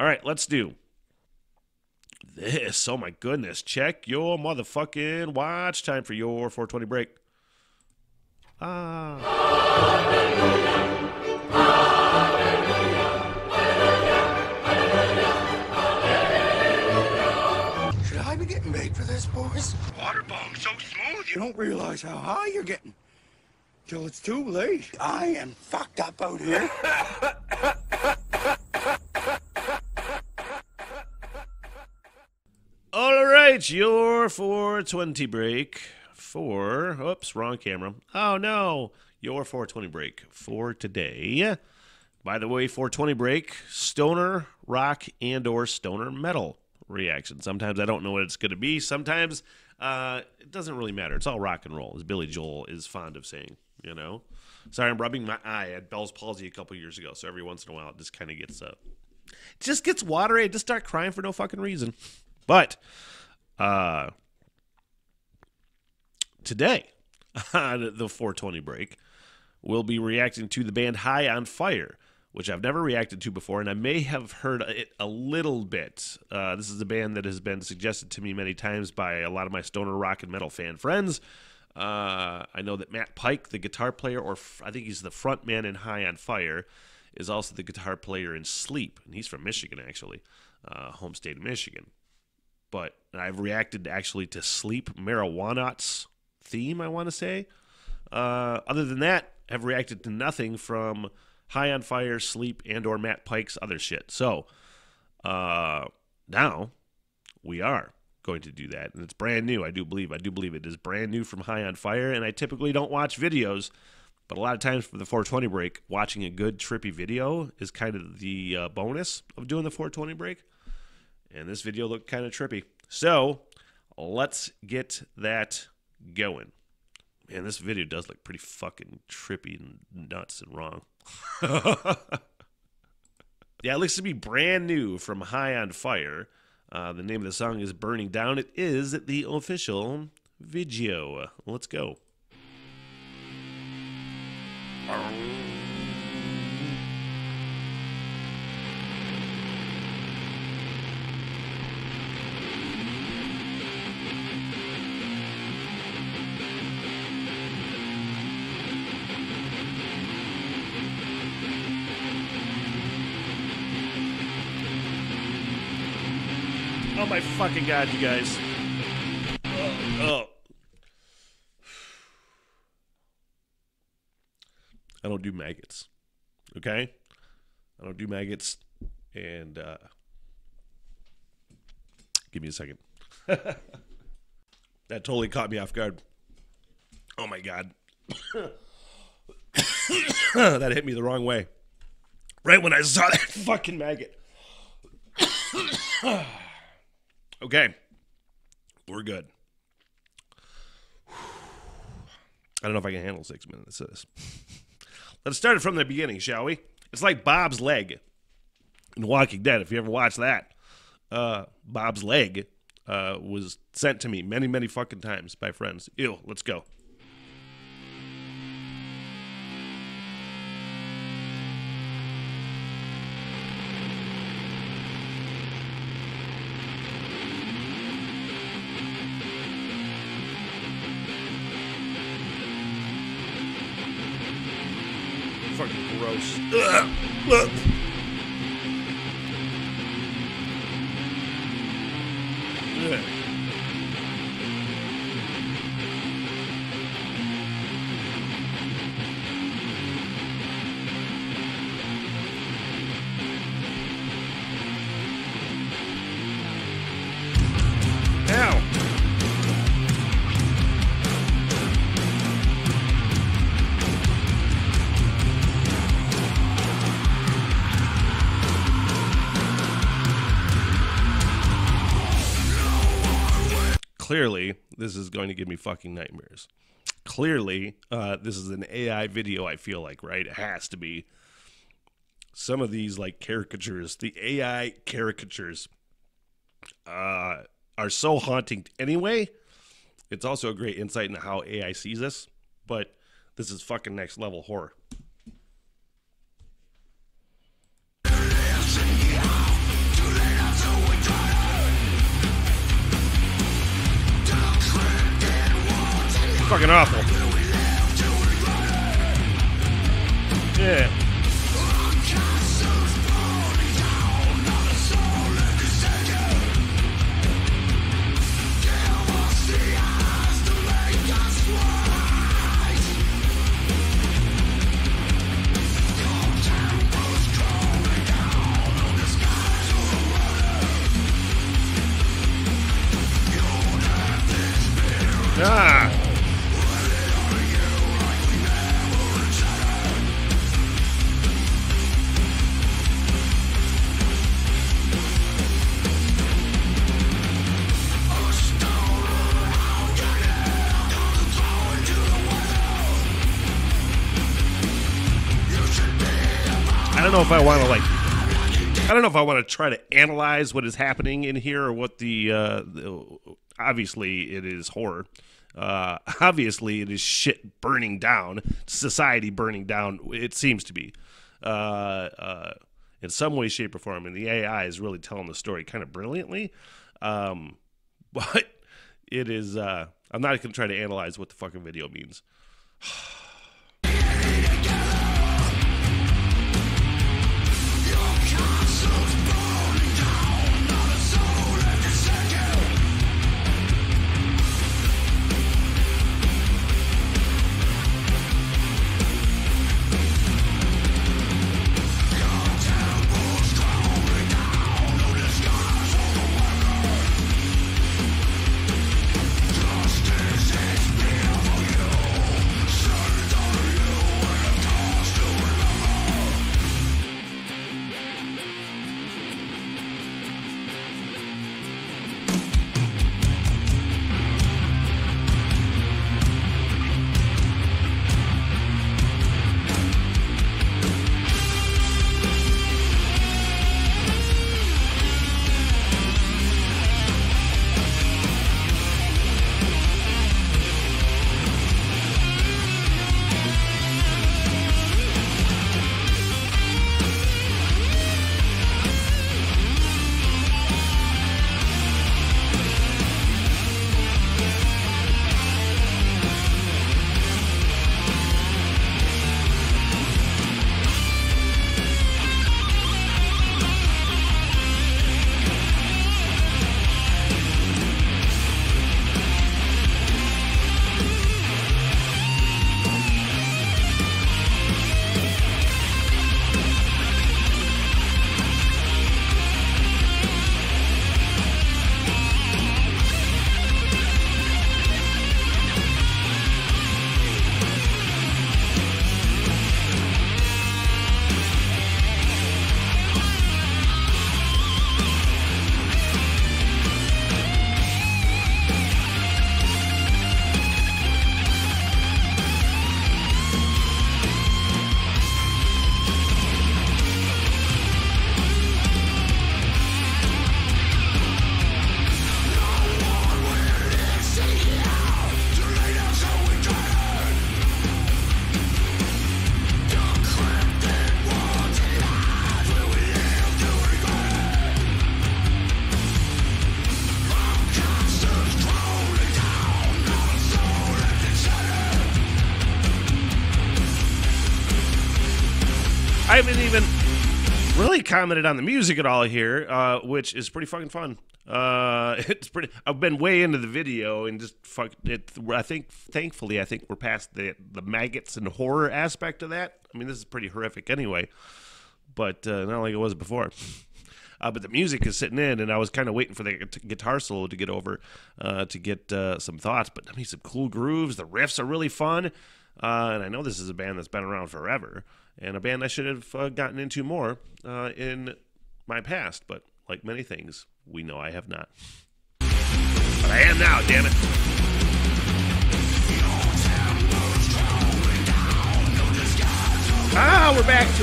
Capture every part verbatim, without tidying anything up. All right, let's do this. Oh, my goodness. Check your motherfucking watch. Time for your four twenty break. Ah. Hallelujah. Hallelujah. Hallelujah. Should I be getting paid for this, boys? Water bomb so smooth, you don't realize how high you're getting till it's too late. I am fucked up out here. All right, your four twenty break for, oops, wrong camera. Oh, no, your four twenty break for today. By the way, four twenty break, stoner rock and or stoner metal reaction. Sometimes I don't know what it's going to be. Sometimes uh, it doesn't really matter. It's all rock and roll, as Billy Joel is fond of saying, you know. Sorry, I'm rubbing my eye. I had Bell's palsy a couple years ago, so every once in a while it just kind of gets uh, just gets watery. I just start crying for no fucking reason. But uh, today, on the four twenty break, we'll be reacting to the band High on Fire, which I've never reacted to before, and I may have heard it a little bit. Uh, this is a band that has been suggested to me many times by a lot of my stoner rock and metal fan friends. Uh, I know that Matt Pike, the guitar player, or f I think he's the front man in High on Fire, is also the guitar player in Sleep, and he's from Michigan, actually, uh, home state of Michigan. But I've reacted actually to Sleep, Marijuana's theme, I want to say. Uh, other than that, I've reacted to nothing from High on Fire, Sleep, and or Matt Pike's other shit. So uh, now we are going to do that. And it's brand new, I do believe. I do believe it is brand new from High on Fire. And I typically don't watch videos. But a lot of times for the four twenty break, watching a good trippy video is kind of the uh, bonus of doing the four twenty break. And this video looked kind of trippy. So let's get that going. Man, this video does look pretty fucking trippy and nuts and wrong. Yeah, it looks to be brand new from High on Fire. Uh, the name of the song is Burning Down. It is the official video. Let's go. Oh my fucking god, you guys. Oh, oh. I don't do maggots. Okay? I don't do maggots. And, uh... give me a second. That totally caught me off guard. Oh my god. That hit me the wrong way. Right when I saw that fucking maggot. Okay, we're good. I don't know if I can handle six minutes of this. Let's start it from the beginning, shall we? It's like Bob's leg in The Walking Dead, if you ever watched that. Uh, Bob's leg uh, was sent to me many, many fucking times by friends. Ew, let's go. Fucking gross. Ugh. Ugh. Ugh. Clearly, this is going to give me fucking nightmares. Clearly, uh, this is an A I video, I feel like, right? It has to be. Some of these, like, caricatures, the A I caricatures, uh, are so haunting anyway. It's also a great insight into how A I sees us, but this is fucking next level horror. fucking awful. Yeah. Ah. I don't know if I want to like. I don't know if I want to try to analyze what is happening in here or what the. Uh, the obviously, it is horror. Uh, obviously, it is shit burning down, society burning down. It seems to be, uh, uh, in some way, shape, or form. And the A I is really telling the story kind of brilliantly. Um, but it is. Uh, I'm not going to try to analyze what the fucking video means. I haven't even really commented on the music at all here, uh, which is pretty fucking fun. Uh, it's pretty. I've been way into the video and just fuck it. I think, thankfully, I think we're past the the maggots and horror aspect of that. I mean, this is pretty horrific anyway, but uh, not like it was before. Uh, but the music is sitting in, and I was kind of waiting for the guitar solo to get over uh, to get uh, some thoughts. But I mean, some cool grooves. The riffs are really fun, uh, and I know this is a band that's been around forever. And a band I should have uh, gotten into more uh, in my past, but like many things, we know I have not. But I am now, damn it. Ah, we're back to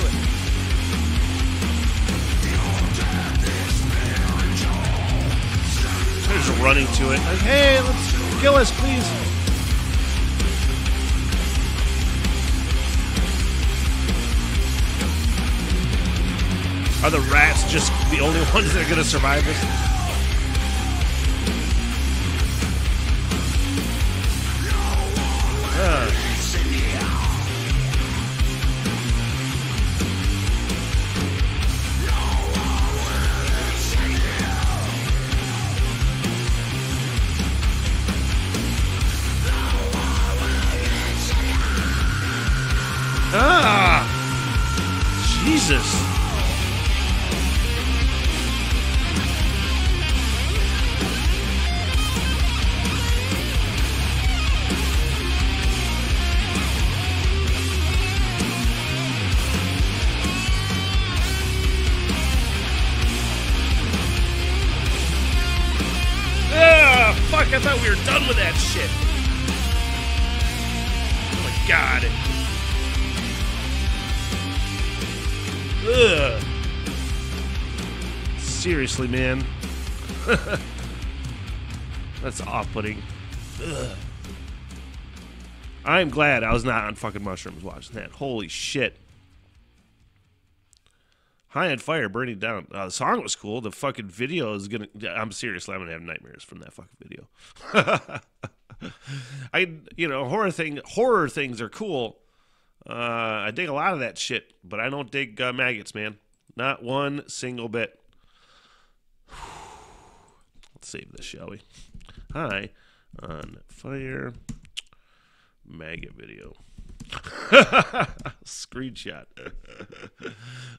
it. There's a running to it. Like, hey, let's kill us, please. Are the rats just the only ones that are going to survive this? Ugh. Ah! Jesus. Ah, fuck, I thought we were done with that shit. Oh my god. Ugh. Seriously, man. That's off-putting. Ugh. I'm glad I was not on fucking mushrooms watching that. Holy shit. High on Fire, Burning Down. Uh, the song was cool. The fucking video is gonna... I'm seriously, I'm gonna have nightmares from that fucking video. I, you know, horror thing. Horror things are cool. Uh, I dig a lot of that shit, but I don't dig uh, maggots, man. Not one single bit. Let's save this, shall we? High on Fire maggot video. Screenshot.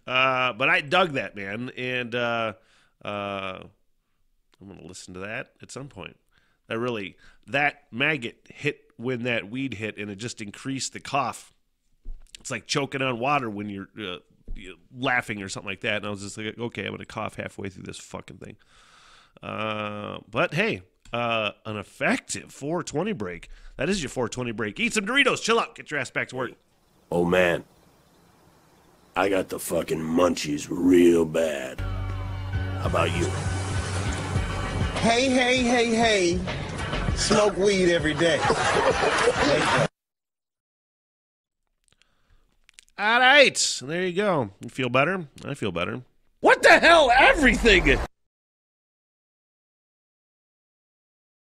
uh, but I dug that, man, and uh, uh, I'm going to listen to that at some point. That really, that maggot hit when that weed hit, and it just increased the cough. It's like choking on water when you're uh, laughing or something like that. And I was just like, okay, I'm going to cough halfway through this fucking thing. Uh, but hey, uh, an effective four twenty break. That is your four twenty break. Eat some Doritos. Chill out. Get your ass back to work. Oh, man. I got the fucking munchies real bad. How about you? Hey, hey, hey, hey. Smoke weed every day. All right, there you go. You feel better? I feel better. What the hell? Everything!